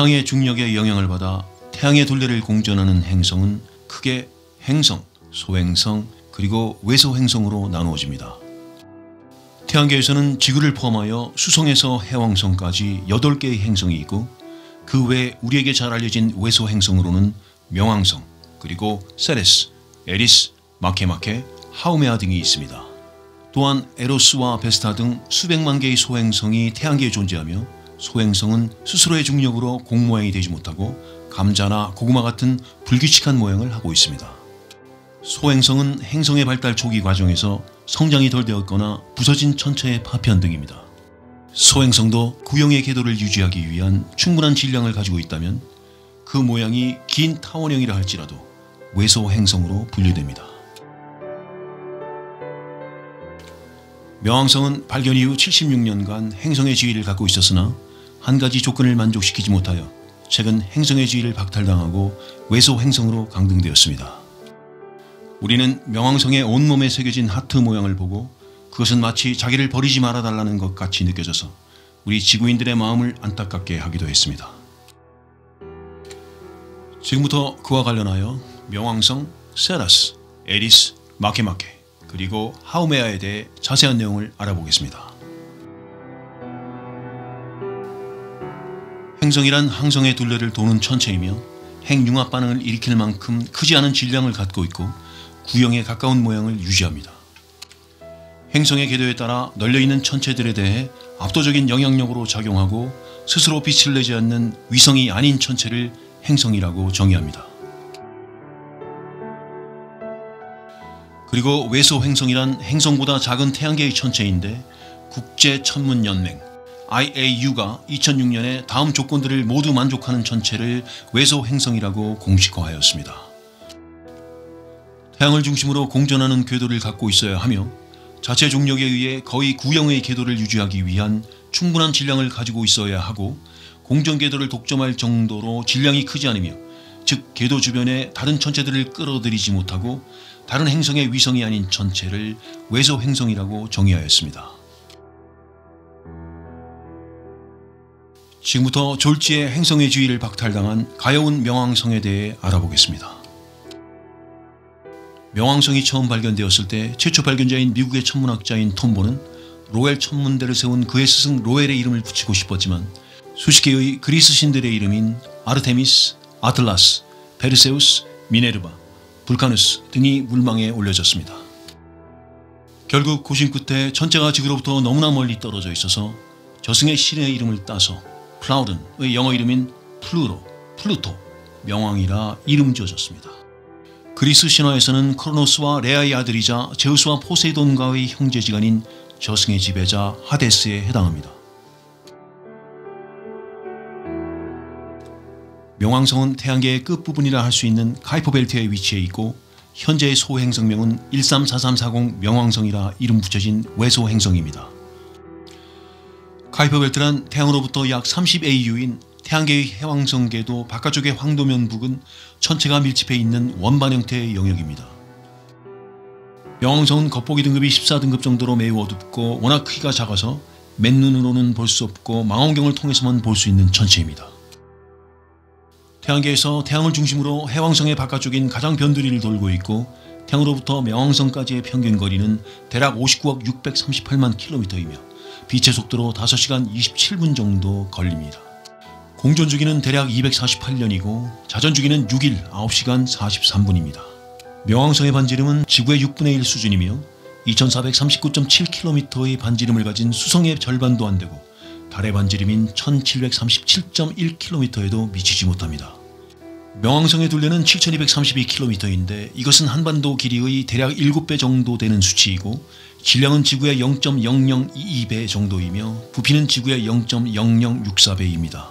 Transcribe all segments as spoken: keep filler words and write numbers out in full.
태양의 중력에 영향을 받아 태양의 둘레를 공전하는 행성은 크게 행성, 소행성, 그리고 외소행성으로 나누어집니다. 태양계에서는 지구를 포함하여 수성에서 해왕성까지 여덟 개의 행성이 있고, 그 외 우리에게 잘 알려진 외소행성으로는 명왕성, 그리고 세레스, 에리스, 마케마케, 하우메아 등이 있습니다. 또한 에로스와 베스타 등 수백만 개의 소행성이 태양계에 존재하며, 소행성은 스스로의 중력으로 공 모양이 되지 못하고 감자나 고구마 같은 불규칙한 모양을 하고 있습니다. 소행성은 행성의 발달 초기 과정에서 성장이 덜 되었거나 부서진 천체의 파편 등입니다. 소행성도 구형의 궤도를 유지하기 위한 충분한 질량을 가지고 있다면 그 모양이 긴 타원형이라 할지라도 외소행성으로 분류됩니다. 명왕성은 발견 이후 칠십육 년간 행성의 지위를 갖고 있었으나 한 가지 조건을 만족시키지 못하여 최근 행성의 지위를 박탈당하고 외소행성으로 강등되었습니다. 우리는 명왕성의 온몸에 새겨진 하트 모양을 보고 그것은 마치 자기를 버리지 말아달라는 것 같이 느껴져서 우리 지구인들의 마음을 안타깝게 하기도 했습니다. 지금부터 그와 관련하여 명왕성, 세라스, 에리스, 마케마케, 그리고 하우메아에 대해 자세한 내용을 알아보겠습니다. 행성이란 항성의 둘레를 도는 천체이며 핵융합 반응을 일으킬 만큼 크지 않은 질량을 갖고 있고 구형에 가까운 모양을 유지합니다. 행성의 궤도에 따라 널려있는 천체들에 대해 압도적인 영향력으로 작용하고 스스로 빛을 내지 않는 위성이 아닌 천체를 행성이라고 정의합니다. 그리고 외소행성이란 행성보다 작은 태양계의 천체인데 국제천문연맹 아이에이유가 이천육 년에 다음 조건들을 모두 만족하는 천체를 외소행성이라고 공식화하였습니다. 태양을 중심으로 공전하는 궤도를 갖고 있어야 하며 자체 중력에 의해 거의 구형의 궤도를 유지하기 위한 충분한 질량을 가지고 있어야 하고 공전 궤도를 독점할 정도로 질량이 크지 않으며, 즉 궤도 주변의 다른 천체들을 끌어들이지 못하고 다른 행성의 위성이 아닌 천체를 외소행성이라고 정의하였습니다. 지금부터 졸지에 행성의 지위를 박탈당한 가여운 명왕성에 대해 알아보겠습니다. 명왕성이 처음 발견되었을 때 최초 발견자인 미국의 천문학자인 톰보는 로엘 천문대를 세운 그의 스승 로엘의 이름을 붙이고 싶었지만 수십 개의 그리스 신들의 이름인 아르테미스, 아틀라스, 페르세우스, 미네르바, 불카누스 등이 물망에 올려졌습니다. 결국 고심 끝에 천체가 지구로부터 너무나 멀리 떨어져 있어서 저승의 신의 이름을 따서 플라우든의 영어 이름인 플루로, 플루토, 명왕이라 이름 지어졌습니다. 그리스 신화에서는 크로노스와 레아의 아들이자 제우스와 포세이돈과의 형제지간인 저승의 지배자 하데스에 해당합니다. 명왕성은 태양계의 끝부분이라 할 수 있는 쿠이퍼 벨트에 위치해 있고, 현재의 소행성명은 일삼사삼사공 명왕성이라 이름 붙여진 외소행성입니다. 쿠이퍼 벨트란 태양으로부터 약 삼십 에이유인 태양계의 해왕성 궤도 바깥쪽의 황도면 부근 천체가 밀집해 있는 원반 형태의 영역입니다. 명왕성은 겉보기 등급이 십사 등급 정도로 매우 어둡고 워낙 크기가 작아서 맨눈으로는 볼 수 없고 망원경을 통해서만 볼 수 있는 천체입니다. 태양계에서 태양을 중심으로 해왕성의 바깥쪽인 가장 변두리를 돌고 있고, 태양으로부터 명왕성까지의 평균 거리는 대략 오십구억 육백삼십팔만 킬로미터이며 빛의 속도로 다섯 시간 이십칠 분 정도 걸립니다. 공전 주기는 대략 이백사십팔 년이고 자전 주기는 육 일 아홉 시간 사십삼 분입니다. 명왕성의 반지름은 지구의 육분의 일 수준이며 이천사백삼십구 점 칠 킬로미터의 반지름을 가진 수성의 절반도 안 되고 달의 반지름인 천칠백삼십칠 점 일 킬로미터에도 미치지 못합니다. 명왕성의 둘레는 칠천이백삼십이 킬로미터인데 이것은 한반도 길이의 대략 일곱 배 정도 되는 수치이고, 질량은 지구의 영 점 영영이이 배 정도이며 부피는 지구의 영 점 영영육사 배입니다.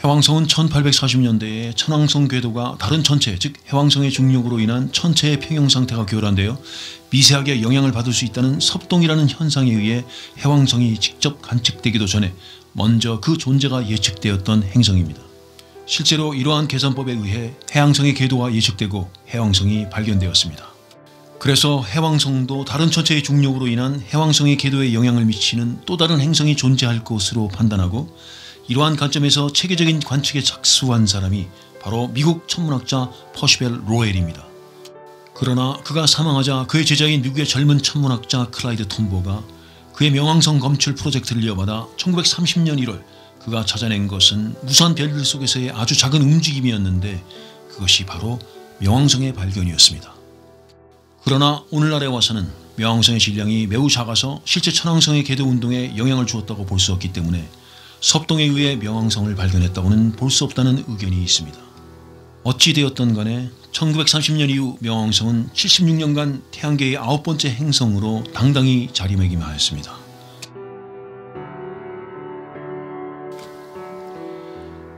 해왕성은 천팔백사십 년대에 천왕성 궤도가 다른 천체, 즉 해왕성의 중력으로 인한 천체의 평형상태가 교란되어 미세하게 영향을 받을 수 있다는 섭동이라는 현상에 의해 해왕성이 직접 관측되기도 전에 먼저 그 존재가 예측되었던 행성입니다. 실제로 이러한 계산법에 의해 해왕성의 궤도가 예측되고 해왕성이 발견되었습니다. 그래서 해왕성도 다른 천체의 중력으로 인한 해왕성의 궤도에 영향을 미치는 또 다른 행성이 존재할 것으로 판단하고, 이러한 관점에서 체계적인 관측에 착수한 사람이 바로 미국 천문학자 퍼시벨 로웰입니다. 그러나 그가 사망하자 그의 제자인 미국의 젊은 천문학자 클라이드 톰보가 그의 명왕성 검출 프로젝트를 이어받아 천구백삼십 년 일월 그가 찾아낸 것은 무수한 별들 속에서의 아주 작은 움직임이었는데, 그것이 바로 명왕성의 발견이었습니다. 그러나 오늘날에 와서는 명왕성의 질량이 매우 작아서 실제 천왕성의 궤도 운동에 영향을 주었다고 볼 수 없기 때문에 섭동에 의해 명왕성을 발견했다고는 볼 수 없다는 의견이 있습니다. 어찌되었던 간에 천구백삼십 년 이후 명왕성은 칠십육 년간 태양계의 아홉 번째 행성으로 당당히 자리매김하였습니다.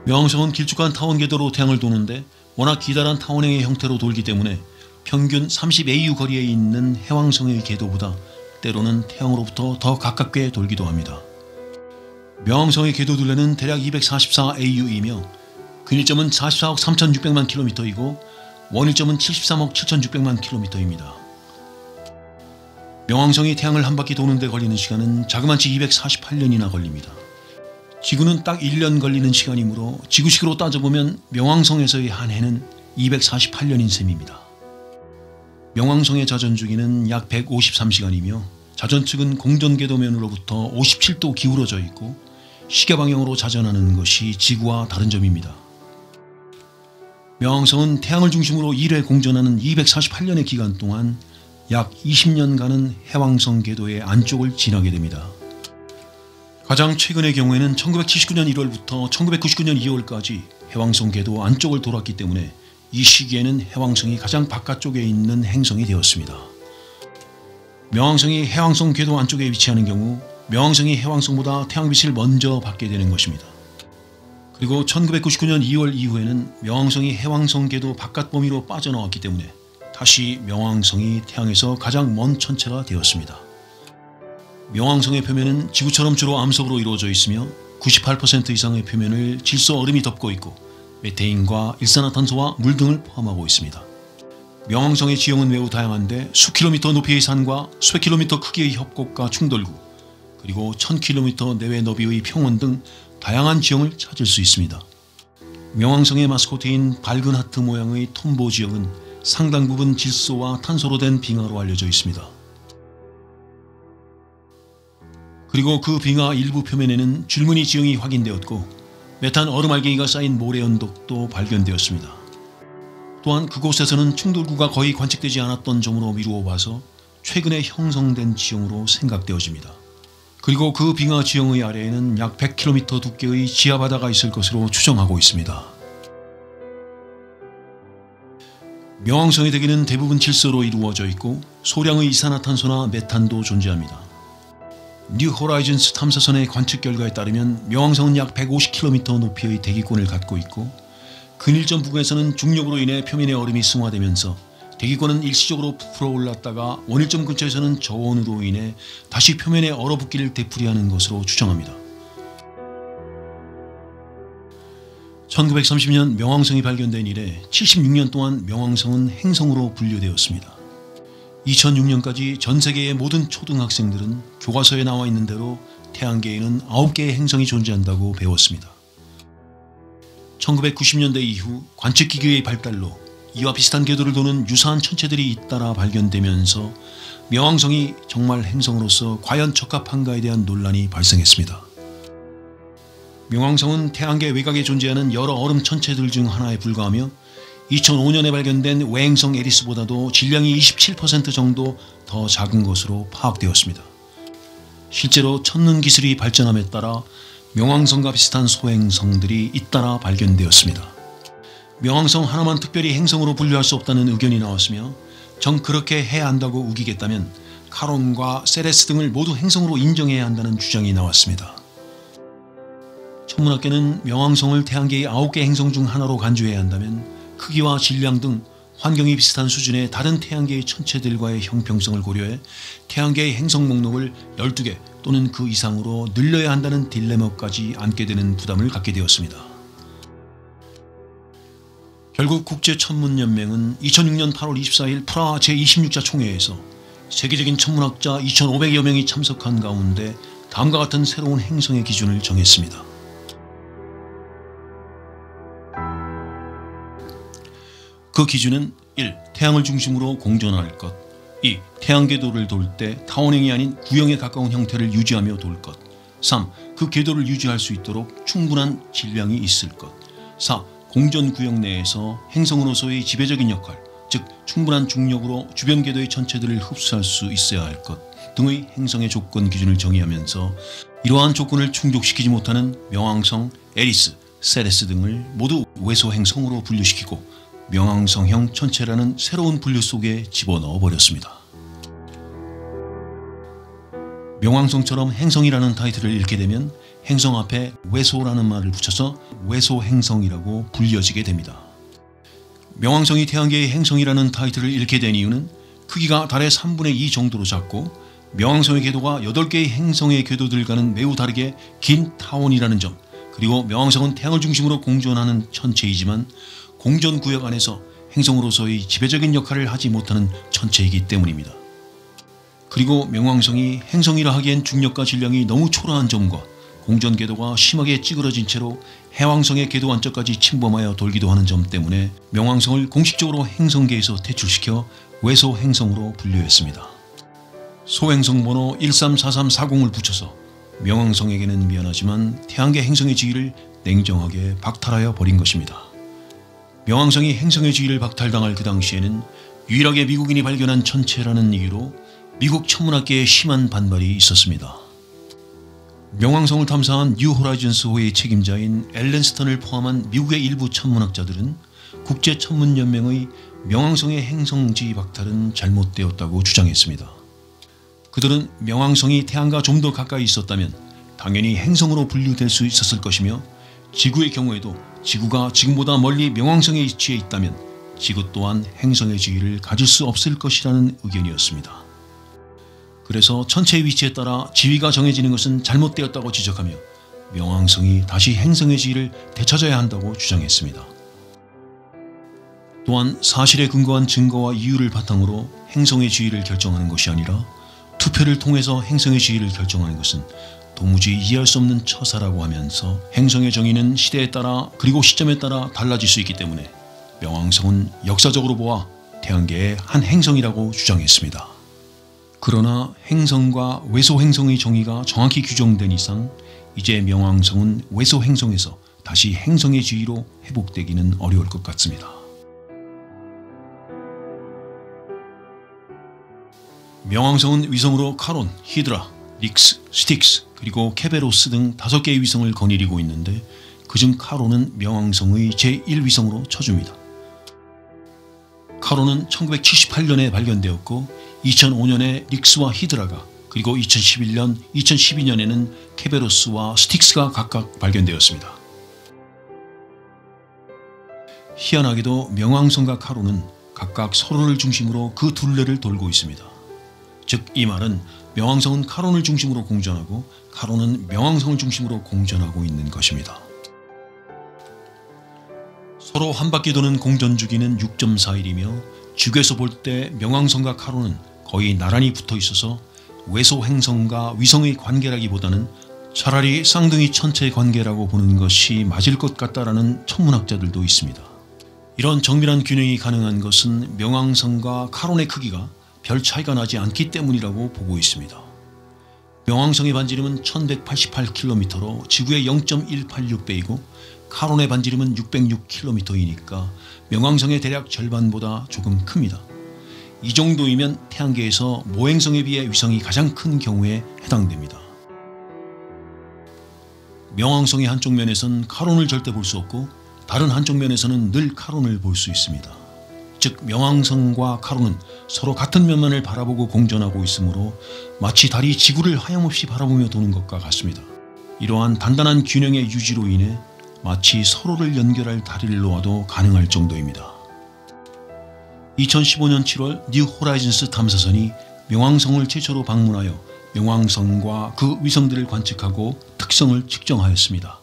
명왕성은 길쭉한 타원 궤도로 태양을 도는데 워낙 기다란 타원형의 형태로 돌기 때문에 평균 삼십 에이유 거리에 있는 해왕성의 궤도보다 때로는 태양으로부터 더 가깝게 돌기도 합니다. 명왕성의 궤도 둘레는 대략 이백사십사 에이유이며 근일점은 사십사억 삼천육백만 킬로미터이고 원일점은 칠십삼억 칠천육백만 킬로미터입니다. 명왕성이 태양을 한 바퀴 도는데 걸리는 시간은 자그마치 이백사십팔 년이나 걸립니다. 지구는 딱 일 년 걸리는 시간이므로 지구식으로 따져보면 명왕성에서의 한 해는 이백사십팔 년인 셈입니다. 명왕성의 자전주기는 약 백오십삼 시간이며 자전측은 공전궤도면으로부터 오십칠 도 기울어져 있고 시계방향으로 자전하는 것이 지구와 다른 점입니다. 명왕성은 태양을 중심으로 일 회 공전하는 이백사십팔 년의 기간 동안 약 이십 년간은 해왕성 궤도의 안쪽을 지나게 됩니다. 가장 최근의 경우에는 천구백칠십구 년 일월부터 천구백구십구 년 이월까지 해왕성 궤도 안쪽을 돌았기 때문에 이 시기에는 해왕성이 가장 바깥쪽에 있는 행성이 되었습니다. 명왕성이 해왕성 궤도 안쪽에 위치하는 경우 명왕성이 해왕성보다 태양빛을 먼저 받게 되는 것입니다. 그리고 천구백구십구 년 이월 이후에는 명왕성이 해왕성 궤도 바깥 범위로 빠져나왔기 때문에 다시 명왕성이 태양에서 가장 먼 천체가 되었습니다. 명왕성의 표면은 지구처럼 주로 암석으로 이루어져 있으며 구십팔 퍼센트 이상의 표면을 질소 얼음이 덮고 있고 메테인과 일산화탄소와 물 등을 포함하고 있습니다. 명왕성의 지형은 매우 다양한데 수킬로미터 높이의 산과 수백 킬로미터 크기의 협곡과 충돌구, 그리고 천 킬로미터 내외 너비의 평원 등 다양한 지형을 찾을 수 있습니다. 명왕성의 마스코트인 밝은 하트 모양의 톰보 지역은 상당 부분 질소와 탄소로 된 빙하로 알려져 있습니다. 그리고 그 빙하 일부 표면에는 줄무늬 지형이 확인되었고 메탄 얼음 알갱이가 쌓인 모래 언덕도 발견되었습니다. 또한 그곳에서는 충돌구가 거의 관측되지 않았던 점으로 미루어 봐서 최근에 형성된 지형으로 생각되어집니다. 그리고 그 빙하 지형의 아래에는 약 백 킬로미터 두께의 지하바다가 있을 것으로 추정하고 있습니다. 명왕성의 대기는 대부분 질소로 이루어져 있고 소량의 이산화탄소나 메탄도 존재합니다. 뉴 호라이즌스 탐사선의 관측 결과에 따르면 명왕성은 약 백오십 킬로미터 높이의 대기권을 갖고 있고 근일점 부근에서는 중력으로 인해 표면의 얼음이 승화되면서 대기권은 일시적으로 부풀어 올랐다가 원일점 근처에서는 저온으로 인해 다시 표면에 얼어붙기를 되풀이하는 것으로 추정합니다. 천구백삼십 년 명왕성이 발견된 이래 칠십육 년 동안 명왕성은 행성으로 분류되었습니다. 이천육 년까지 전 세계의 모든 초등학생들은 교과서에 나와 있는 대로 태양계에는 아홉 개의 행성이 존재한다고 배웠습니다. 천구백구십 년대 이후 관측기계의 발달로 이와 비슷한 궤도를 도는 유사한 천체들이 잇따라 발견되면서 명왕성이 정말 행성으로서 과연 적합한가에 대한 논란이 발생했습니다. 명왕성은 태양계 외곽에 존재하는 여러 얼음 천체들 중 하나에 불과하며 이천오 년에 발견된 외행성 에리스보다도 질량이 이십칠 퍼센트 정도 더 작은 것으로 파악되었습니다. 실제로 천문 기술이 발전함에 따라 명왕성과 비슷한 소행성들이 잇따라 발견되었습니다. 명왕성 하나만 특별히 행성으로 분류할 수 없다는 의견이 나왔으며, 정 그렇게 해야 한다고 우기겠다면 카론과 세레스 등을 모두 행성으로 인정해야 한다는 주장이 나왔습니다. 천문학계는 명왕성을 태양계의 아홉 개 행성 중 하나로 간주해야 한다면 크기와 질량 등 환경이 비슷한 수준의 다른 태양계의 천체들과의 형평성을 고려해 태양계의 행성 목록을 열두 개 또는 그 이상으로 늘려야 한다는 딜레마까지 안게 되는 부담을 갖게 되었습니다. 결국 국제천문연맹은 이천육년 팔월 이십사일 프라하 제이십육차 총회에서 세계적인 천문학자 이천오백여 명이 참석한 가운데 다음과 같은 새로운 행성의 기준을 정했습니다. 그 기준은 일. 태양을 중심으로 공전할 것. 이. 태양 궤도를 돌 때 타원형이 아닌 구형에 가까운 형태를 유지하며 돌 것. 삼. 그 궤도를 유지할 수 있도록 충분한 질량이 있을 것. 사. 공전 구형 내에서 행성으로서의 지배적인 역할, 즉 충분한 중력으로 주변 궤도의 전체들을 흡수할 수 있어야 할 것 등의 행성의 조건 기준을 정의하면서 이러한 조건을 충족시키지 못하는 명왕성, 에리스, 세레스 등을 모두 외소 행성으로 분류시키고 명왕성형 천체라는 새로운 분류 속에 집어넣어 버렸습니다. 명왕성처럼 행성이라는 타이틀을 잃게 되면 행성 앞에 외소라는 말을 붙여서 외소행성이라고 불려지게 됩니다. 명왕성이 태양계의 행성이라는 타이틀을 잃게 된 이유는 크기가 달의 삼분의 이 정도로 작고 명왕성의 궤도가 여덟 개의 행성의 궤도들과는 매우 다르게 긴 타원이라는 점, 그리고 명왕성은 태양을 중심으로 공전하는 천체이지만 공전 구역 안에서 행성으로서의 지배적인 역할을 하지 못하는 천체이기 때문입니다. 그리고 명왕성이 행성이라 하기엔 중력과 질량이 너무 초라한 점과 공전 궤도가 심하게 찌그러진 채로 해왕성의 궤도 안쪽까지 침범하여 돌기도 하는 점 때문에 명왕성을 공식적으로 행성계에서 퇴출시켜 외소 행성으로 분류했습니다. 소행성 번호 일삼사삼사공을 붙여서 명왕성에게는 미안하지만 태양계 행성의 지위를 냉정하게 박탈하여 버린 것입니다. 명왕성이 행성의 지위를 박탈당할 그 당시에는 유일하게 미국인이 발견한 천체라는 얘기로 미국 천문학계에 심한 반발이 있었습니다. 명왕성을 탐사한 뉴 호라이즌스호의 책임자인 앨런 스턴을 포함한 미국의 일부 천문학자들은 국제천문연맹의 명왕성의 행성지위 박탈은 잘못되었다고 주장했습니다. 그들은 명왕성이 태양과 좀 더 가까이 있었다면 당연히 행성으로 분류될 수 있었을 것이며 지구의 경우에도 지구가 지금보다 멀리 명왕성의 위치에 있다면 지구 또한 행성의 지위를 가질 수 없을 것이라는 의견이었습니다. 그래서 천체의 위치에 따라 지위가 정해지는 것은 잘못되었다고 지적하며 명왕성이 다시 행성의 지위를 되찾아야 한다고 주장했습니다. 또한 사실에 근거한 증거와 이유를 바탕으로 행성의 지위를 결정하는 것이 아니라 투표를 통해서 행성의 지위를 결정하는 것은 도무지 이해할 수 없는 처사라고 하면서 행성의 정의는 시대에 따라 그리고 시점에 따라 달라질 수 있기 때문에 명왕성은 역사적으로 보아 태양계의 한 행성이라고 주장했습니다. 그러나 행성과 외소행성의 정의가 정확히 규정된 이상 이제 명왕성은 외소행성에서 다시 행성의 지위로 회복되기는 어려울 것 같습니다. 명왕성은 위성으로 카론, 히드라, 닉스, 스틱스 그리고 케베로스 등 다섯 개의 위성을 거느리고 있는데 그중 카론은 명왕성의 제일 위성으로 쳐줍니다. 카론은 천구백칠십팔년에 발견되었고 이천오년에 닉스와 히드라가 그리고 이천십일년, 이천십이년에는 케베로스와 스틱스가 각각 발견되었습니다. 희한하게도 명왕성과 카론은 각각 서로를 중심으로 그 둘레를 돌고 있습니다. 즉 이 말은 명왕성은 카론을 중심으로 공전하고 카론은 명왕성을 중심으로 공전하고 있는 것입니다. 서로 한 바퀴 도는 공전 주기는 육 점 사 일이며 지구에서 볼 때 명왕성과 카론은 거의 나란히 붙어 있어서 외소 행성과 위성의 관계라기보다는 차라리 쌍둥이 천체의 관계라고 보는 것이 맞을 것 같다라는 천문학자들도 있습니다. 이런 정밀한 균형이 가능한 것은 명왕성과 카론의 크기가 별 차이가 나지 않기 때문이라고 보고 있습니다. 명왕성의 반지름은 천백팔십팔 킬로미터로 지구의 영 점 일팔육 배이고 카론의 반지름은 육백육 킬로미터이니까 명왕성의 대략 절반보다 조금 큽니다. 이 정도이면 태양계에서 모행성에 비해 위성이 가장 큰 경우에 해당됩니다. 명왕성의 한쪽 면에선 카론을 절대 볼 수 없고 다른 한쪽 면에서는 늘 카론을 볼 수 있습니다. 즉 명왕성과 카론은 서로 같은 면면을 바라보고 공전하고 있으므로 마치 달이 지구를 하염없이 바라보며 도는 것과 같습니다. 이러한 단단한 균형의 유지로 인해 마치 서로를 연결할 다리를 놓아도 가능할 정도입니다. 이천십오년 칠월 뉴 호라이즌스 탐사선이 명왕성을 최초로 방문하여 명왕성과 그 위성들을 관측하고 특성을 측정하였습니다.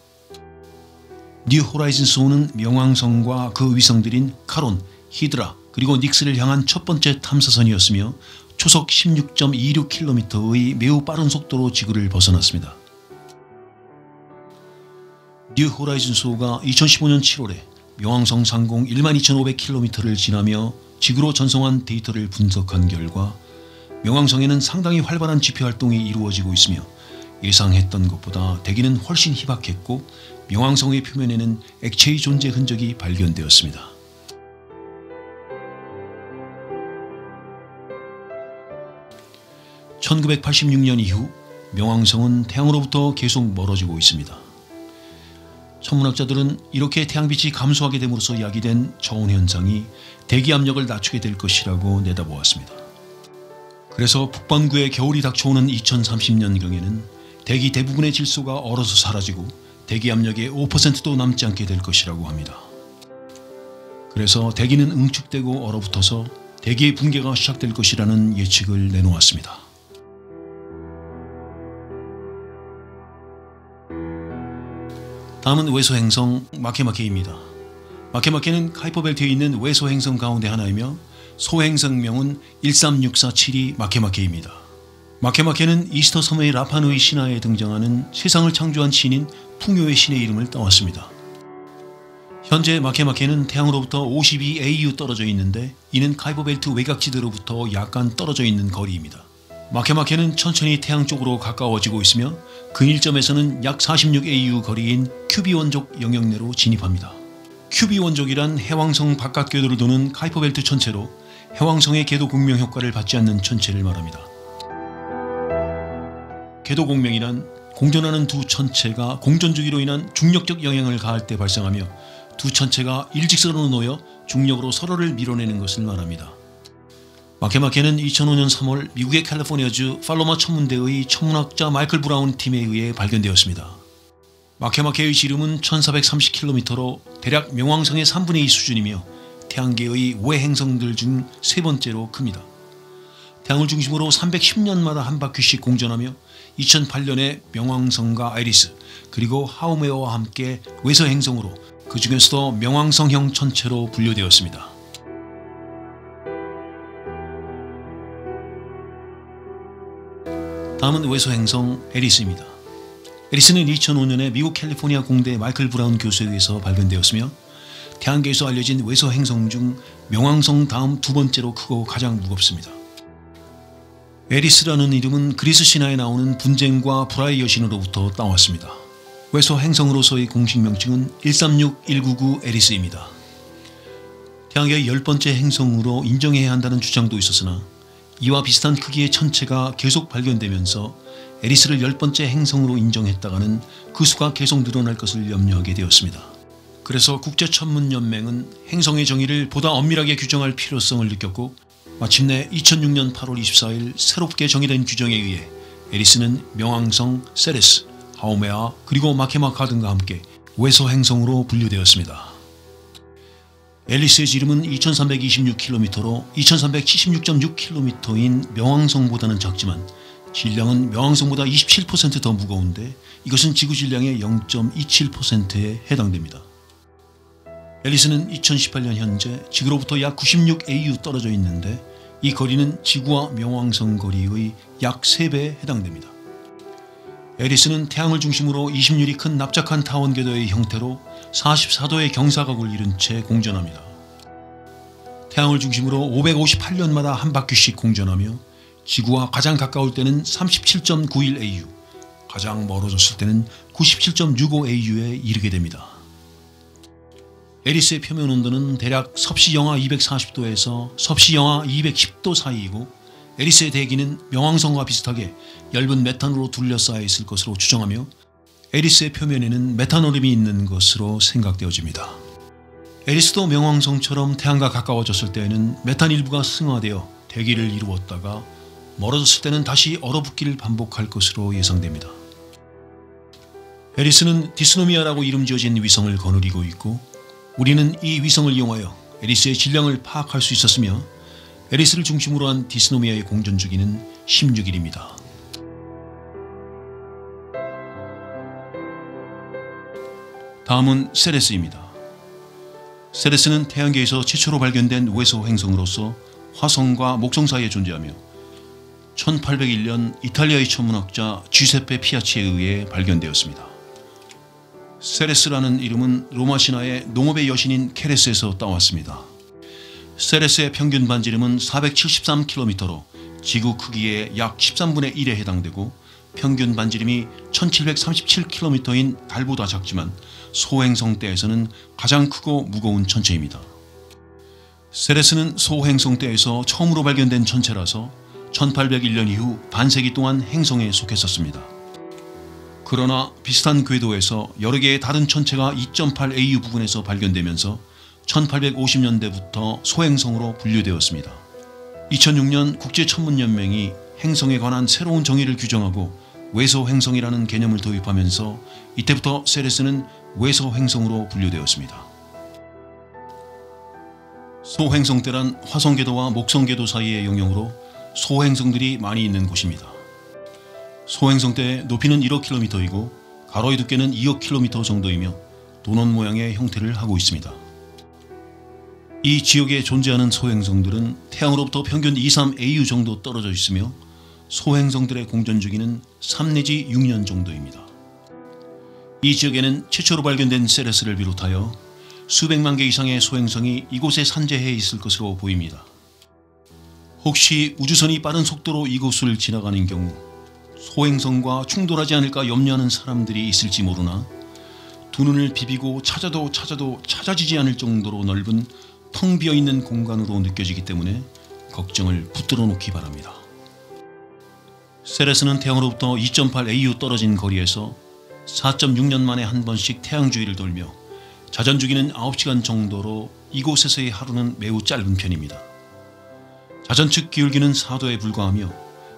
뉴 호라이즌스호는 명왕성과 그 위성들인 카론, 히드라 그리고 닉스를 향한 첫 번째 탐사선이었으며 초속 십육 점 이육 킬로미터의 매우 빠른 속도로 지구를 벗어났습니다. 뉴 호라이즌스호가 이천십오년 칠월에 명왕성 상공 일만 이천오백 킬로미터를 지나며 지구로 전송한 데이터를 분석한 결과 명왕성에는 상당히 활발한 지표활동이 이루어지고 있으며 예상했던 것보다 대기는 훨씬 희박했고 명왕성의 표면에는 액체의 존재 흔적이 발견되었습니다. 천구백팔십육년 이후 명왕성은 태양으로부터 계속 멀어지고 있습니다. 천문학자들은 이렇게 태양빛이 감소하게 됨으로써 야기된 저온현상이 대기압력을 낮추게 될 것이라고 내다보았습니다. 그래서 북반구의 겨울이 닥쳐오는 이천삼십년경에는 대기 대부분의 질소가 얼어서 사라지고 대기압력의 오 퍼센트도 남지 않게 될 것이라고 합니다. 그래서 대기는 응축되고 얼어붙어서 대기의 붕괴가 시작될 것이라는 예측을 내놓았습니다. 다음은 외소행성 마케마케입니다. 마케마케는 쿠이퍼벨트에 있는 외소행성 가운데 하나이며 소행성명은 일삼육사칠이 마케마케입니다. 마케마케는 이스터 섬의 라파누이 신화에 등장하는 세상을 창조한 신인 풍요의 신의 이름을 따왔습니다. 현재 마케마케는 태양으로부터 오십이 에이유 떨어져 있는데 이는 쿠이퍼벨트 외곽지대로부터 약간 떨어져 있는 거리입니다. 마케마케는 천천히 태양 쪽으로 가까워지고 있으며 근일점에서는 약 사십육 에이유 거리인 큐비 원족 영역 내로 진입합니다. 큐비 원족이란 해왕성 바깥 궤도를 도는 쿠이퍼벨트 천체로 해왕성의 궤도 공명 효과를 받지 않는 천체를 말합니다. 궤도 공명이란 공전하는 두 천체가 공전 주기로 인한 중력적 영향을 가할 때 발생하며 두 천체가 일직선으로 놓여 중력으로 서로를 밀어내는 것을 말합니다. 마케마케는 이천오년 삼월 미국의 캘리포니아주 팔로마 천문대의 천문학자 마이클 브라운 팀에 의해 발견되었습니다. 마케마케의 지름은 천사백삼십 킬로미터로 대략 명왕성의 삼분의 이 수준이며 태양계의 외행성들 중 세 번째로 큽니다. 태양을 중심으로 삼백십년마다 한 바퀴씩 공전하며 이천팔년에 명왕성과 에리스 그리고 하우메아와 함께 외서행성으로 그 중에서도 명왕성형 천체로 분류되었습니다. 다음은 외소행성 에리스입니다. 에리스는 이천오년에 미국 캘리포니아 공대 마이클 브라운 교수에 의해서 발견되었으며 태양계에서 알려진 외소행성 중 명왕성 다음 두 번째로 크고 가장 무겁습니다. 에리스라는 이름은 그리스 신화에 나오는 분쟁과 불화의 여신으로부터 따왔습니다. 외소행성으로서의 공식 명칭은 일삼육일구구 에리스입니다. 태양계의 열 번째 행성으로 인정해야 한다는 주장도 있었으나 이와 비슷한 크기의 천체가 계속 발견되면서 에리스를 열 번째 행성으로 인정했다가는 그 수가 계속 늘어날 것을 염려하게 되었습니다. 그래서 국제천문연맹은 행성의 정의를 보다 엄밀하게 규정할 필요성을 느꼈고 마침내 이천육년 팔월 이십사일 새롭게 정의된 규정에 의해 에리스는 명왕성, 세레스, 하우메아 그리고 마케마카 등과 함께 외소 행성으로 분류되었습니다. 에리스의 지름은 이천삼백이십육 킬로미터로 이천삼백칠십육 점 육 킬로미터인 명왕성보다는 작지만 질량은 명왕성보다 이십칠 퍼센트 더 무거운데 이것은 지구 질량의 영 점 이칠 퍼센트에 해당됩니다. 에리스는 이천십팔년 현재 지구로부터 약 구십육 에이유 떨어져 있는데 이 거리는 지구와 명왕성 거리의 약 세 배에 해당됩니다. 에리스는 태양을 중심으로 이십률이 큰 납작한 타원 궤도의 형태로 사십사도의 경사각을 잃은 채 공전합니다. 태양을 중심으로 오백오십팔년마다 한 바퀴씩 공전하며 지구와 가장 가까울 때는 삼십칠 점 구일 에이유, 가장 멀어졌을 때는 구십칠 점 육오 에이유에 이르게 됩니다. 에리스의 표면 온도는 대략 섭씨 영하 이백사십도에서 섭씨 영하 이백십도 사이이고 에리스의 대기는 명왕성과 비슷하게 얇은 메탄으로 둘러싸여 있을 것으로 추정하며 에리스의 표면에는 메탄오름이 있는 것으로 생각되어집니다. 에리스도 명왕성처럼 태양과 가까워졌을 때에는 메탄 일부가 승화되어 대기를 이루었다가 멀어졌을 때는 다시 얼어붙기를 반복할 것으로 예상됩니다. 에리스는 디스노미아라고 이름 지어진 위성을 거느리고 있고 우리는 이 위성을 이용하여 에리스의 질량을 파악할 수 있었으며 에리스를 중심으로 한 디스노미아의 공전 주기는 십육일입니다. 다음은 세레스입니다. 세레스는 태양계에서 최초로 발견된 외소 행성으로서 화성과 목성 사이에 존재하며 천팔백일 년 이탈리아의 천문학자 주세페 피아치에 의해 발견되었습니다. 세레스라는 이름은 로마 신화의 농업의 여신인 케레스에서 따왔습니다. 세레스의 평균 반지름은 사백칠십삼 킬로미터로 지구 크기의 약 십삼분의 일에 해당되고 평균 반지름이 천칠백삼십칠 킬로미터인 달보다 작지만 소행성대에서는 가장 크고 무거운 천체입니다. 세레스는 소행성대에서 처음으로 발견된 천체라서 천팔백일 년 이후 반세기 동안 행성에 속했었습니다. 그러나 비슷한 궤도에서 여러 개의 다른 천체가 이 점 팔 에이유 부근에서 발견되면서 천팔백오십 년대부터 소행성으로 분류되었습니다. 이천육 년 국제천문연맹이 행성에 관한 새로운 정의를 규정하고 외소행성이라는 개념을 도입하면서 이때부터 세레스는 외소행성으로 분류되었습니다. 소행성대란 화성궤도와 목성궤도 사이의 영역으로 소행성들이 많이 있는 곳입니다. 소행성대의 높이는 일억 킬로미터이고 가로의 두께는 이억 킬로미터 정도이며 도넛 모양의 형태를 하고 있습니다. 이 지역에 존재하는 소행성들은 태양으로부터 평균 이, 삼 에이유 정도 떨어져 있으며 소행성들의 공전 주기는 삼 내지 육 년 정도입니다. 이 지역에는 최초로 발견된 세레스를 비롯하여 수백만 개 이상의 소행성이 이곳에 산재해 있을 것으로 보입니다. 혹시 우주선이 빠른 속도로 이곳을 지나가는 경우 소행성과 충돌하지 않을까 염려하는 사람들이 있을지 모르나 두 눈을 비비고 찾아도 찾아도 찾아지지 않을 정도로 넓은 텅 비어있는 공간으로 느껴지기 때문에 걱정을 붙들어 놓기 바랍니다. 세레스는 태양으로부터 이 점 팔 에이유 떨어진 거리에서 사 점 육 년 만에 한 번씩 태양 주위를 돌며 자전 주기는 아홉 시간 정도로 이곳에서의 하루는 매우 짧은 편입니다. 자전 측 기울기는 사 도에 불과하며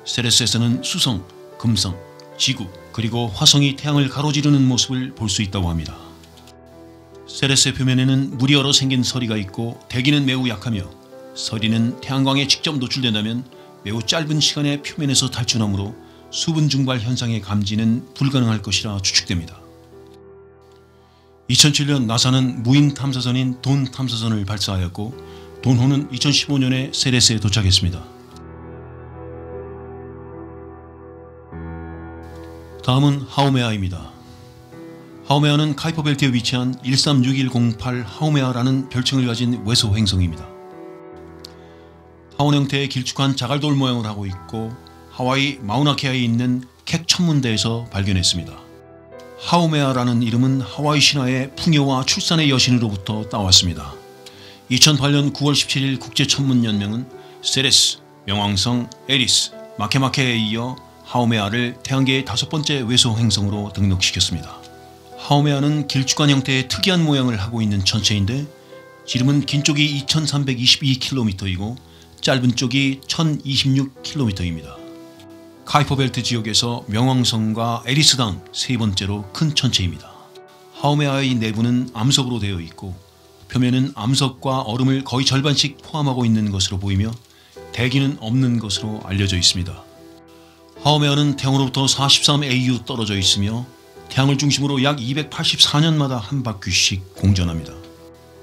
세레스에서는 수성, 금성, 지구 그리고 화성이 태양을 가로지르는 모습을 볼 수 있다고 합니다. 세레스의 표면에는 물이 얼어 생긴 서리가 있고 대기는 매우 약하며 서리는 태양광에 직접 노출된다면 매우 짧은 시간에 표면에서 탈출하므로 수분 증발 현상의 감지는 불가능할 것이라 추측됩니다. 이천칠 년 나사는 무인 탐사선인 돈 탐사선을 발사하였고 돈호는 이천십오 년에 세레스에 도착했습니다. 다음은 하우메아입니다. 하우메아는 쿠이퍼 벨트에 위치한 일삼육일공팔 하우메아라는 별칭을 가진 외소 행성입니다. 하원 형태의 길쭉한 자갈돌 모양을 하고 있고 하와이 마우나케아에 있는 캑 천문대에서 발견했습니다. 하우메아라는 이름은 하와이 신화의 풍요와 출산의 여신으로부터 따왔습니다. 이천팔 년 구월 십칠 일 국제천문연맹은 세레스, 명왕성, 에리스, 마케마케에 이어 하우메아를 태양계의 다섯 번째 외소 행성으로 등록시켰습니다. 하우메아는 길쭉한 형태의 특이한 모양을 하고 있는 천체인데 지름은 긴 쪽이 이천삼백이십이 킬로미터이고 짧은 쪽이 천이십육 킬로미터입니다. 쿠이퍼 벨트 지역에서 명왕성과 에리스 다음 세 번째로 큰 천체입니다. 하우메아의 내부는 암석으로 되어 있고 표면은 암석과 얼음을 거의 절반씩 포함하고 있는 것으로 보이며 대기는 없는 것으로 알려져 있습니다. 하우메아는 태양으로부터 사십삼 에이유 떨어져 있으며 태양을 중심으로 약 이백팔십사 년마다 한 바퀴씩 공전합니다.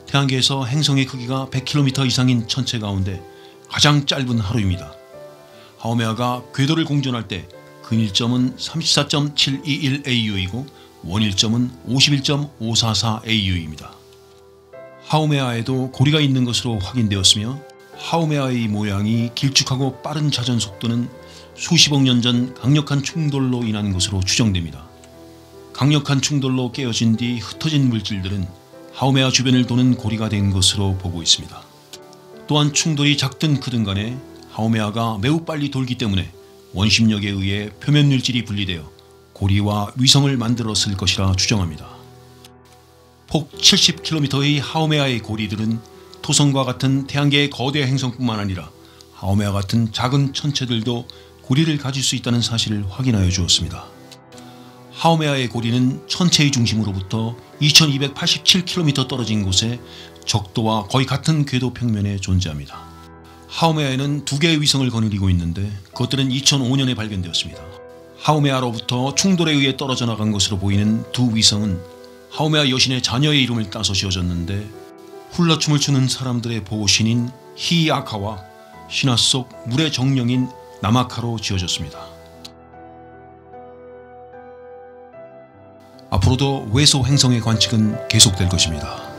태양계에서 행성의 크기가 백 킬로미터 이상인 천체 가운데 가장 짧은 하루입니다. 하우메아가 궤도를 공전할 때 근일점은 삼십사 점 칠이일 에이유이고 원일점은 오십일 점 오사사 에이유입니다. 하우메아에도 고리가 있는 것으로 확인되었으며 하우메아의 모양이 길쭉하고 빠른 자전 속도는 수십억 년 전 강력한 충돌로 인한 것으로 추정됩니다. 강력한 충돌로 깨어진 뒤 흩어진 물질들은 하우메아 주변을 도는 고리가 된 것으로 보고 있습니다. 또한 충돌이 작든 크든 간에 하우메아가 매우 빨리 돌기 때문에 원심력에 의해 표면 물질이 분리되어 고리와 위성을 만들었을 것이라 추정합니다. 폭 칠십 킬로미터의 하우메아의 고리들은 토성과 같은 태양계의 거대 행성뿐만 아니라 하우메아 같은 작은 천체들도 고리를 가질 수 있다는 사실을 확인하여 주었습니다. 하우메아의 고리는 천체의 중심으로부터 이천이백팔십칠 킬로미터 떨어진 곳에 적도와 거의 같은 궤도 평면에 존재합니다. 하우메아에는 두 개의 위성을 거느리고 있는데 그것들은 이천오 년에 발견되었습니다. 하우메아로부터 충돌에 의해 떨어져 나간 것으로 보이는 두 위성은 하우메아 여신의 자녀의 이름을 따서 지어졌는데 훌라춤을 추는 사람들의 보호신인 히아카와 신화 속 물의 정령인 나마카로 지어졌습니다. 앞으로도 외소 행성의 관측은 계속될 것입니다.